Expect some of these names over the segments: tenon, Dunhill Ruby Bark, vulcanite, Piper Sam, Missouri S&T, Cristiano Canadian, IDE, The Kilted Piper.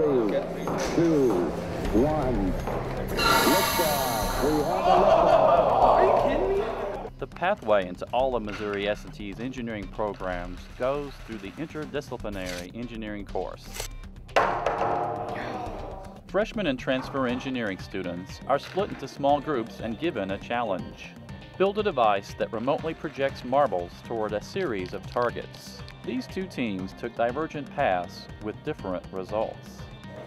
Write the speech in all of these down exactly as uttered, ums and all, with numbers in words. three, two, one. Liftoff. We have a liftoff. Are you kidding me? The pathway into all of Missouri S and T's engineering programs goes through the interdisciplinary engineering course. Freshman and transfer engineering students are split into small groups and given a challenge. Build a device that remotely projects marbles toward a series of targets. These two teams took divergent paths with different results.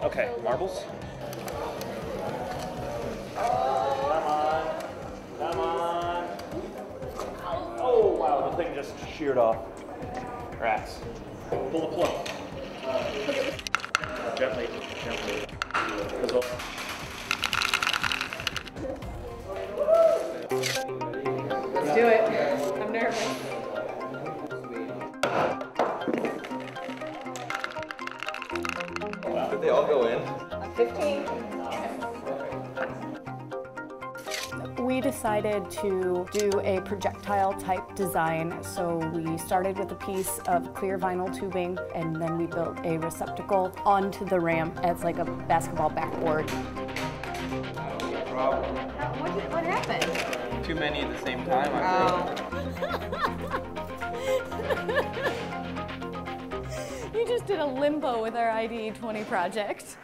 Okay, marbles. Oh. Come on, come on. Oh wow, the thing just sheared off. Rats. Pull the plug. Uh, gently, gently. Result. Let's do it. I'm nervous. Wow. Did they all go in? fifteen. We decided to do a projectile type design, so we started with a piece of clear vinyl tubing and then we built a receptacle onto the ramp as like a basketball backboard. What, what happened? Too many at the same time, I think. You just did a limbo with our I D E twenty project.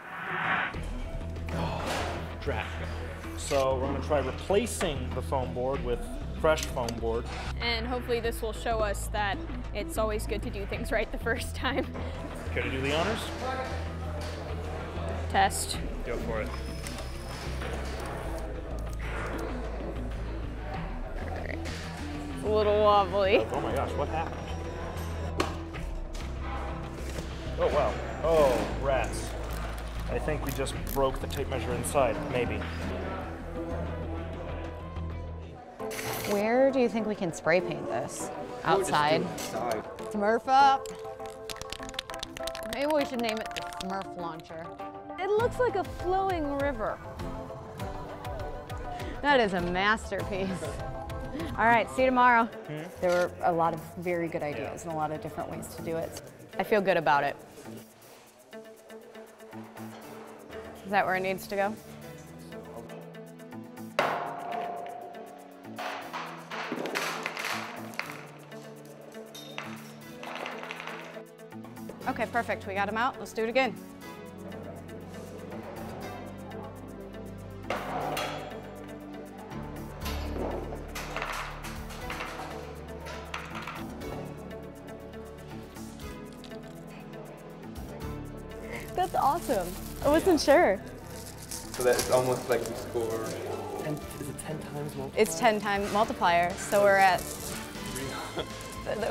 Oh, crap. So we're gonna try replacing the foam board with fresh foam board. And hopefully this will show us that it's always good to do things right the first time. Care to do the honors? Test. Go for it. A little wobbly. Oh my gosh, what happened? Oh wow. Oh, rats. I think we just broke the tape measure inside, maybe. Where do you think we can spray paint this? Outside? Outside. Smurf up. Maybe we should name it the Smurf Launcher. It looks like a flowing river. That is a masterpiece. All right, see you tomorrow. Mm-hmm. There were a lot of very good ideas and a lot of different ways to do it. I feel good about it. Is that where it needs to go? Okay, perfect. We got him out. Let's do it again. That's awesome. I wasn't sure. So that's almost like the score. Ten, is it ten times multiplier? It's ten times multiplier. So we're at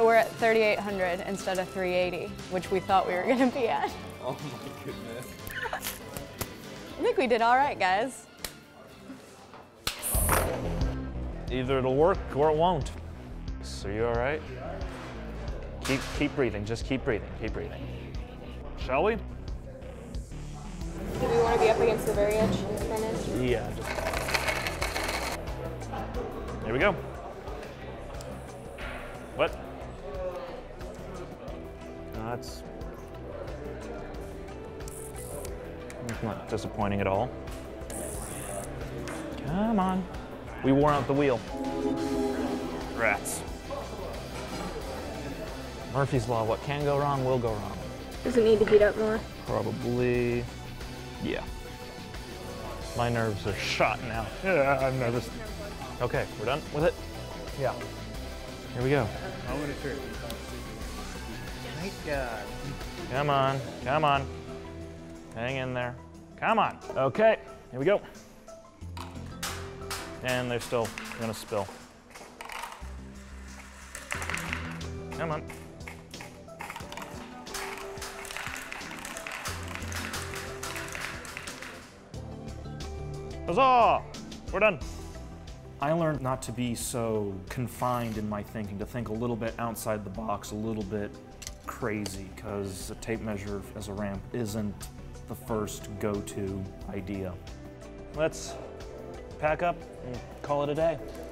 we're at thirty-eight hundred instead of three eighty, which we thought we were going to be at. Oh my goodness. I think we did all right, guys. Either it'll work or it won't. So you all right? Keep keep breathing. Just keep breathing. Keep breathing. Shall we? Do we want to be up against the very edge in the front edge? Yeah. Here we go. What? No, that's... It's not disappointing at all. Come on. We wore out the wheel. Rats. Murphy's Law, what can go wrong will go wrong. Does it need to heat up more? Probably. Yeah. My nerves are shot now. Yeah, I'm nervous. Okay, we're done with it? Yeah. Here we go. I want to turn. Nice God. Come on, come on. Hang in there. Come on. Okay, here we go. And they're still gonna spill. Come on. Huzzah! We're done. I learned not to be so confined in my thinking, to think a little bit outside the box, a little bit crazy, because a tape measure as a ramp isn't the first go-to idea. Let's pack up and call it a day.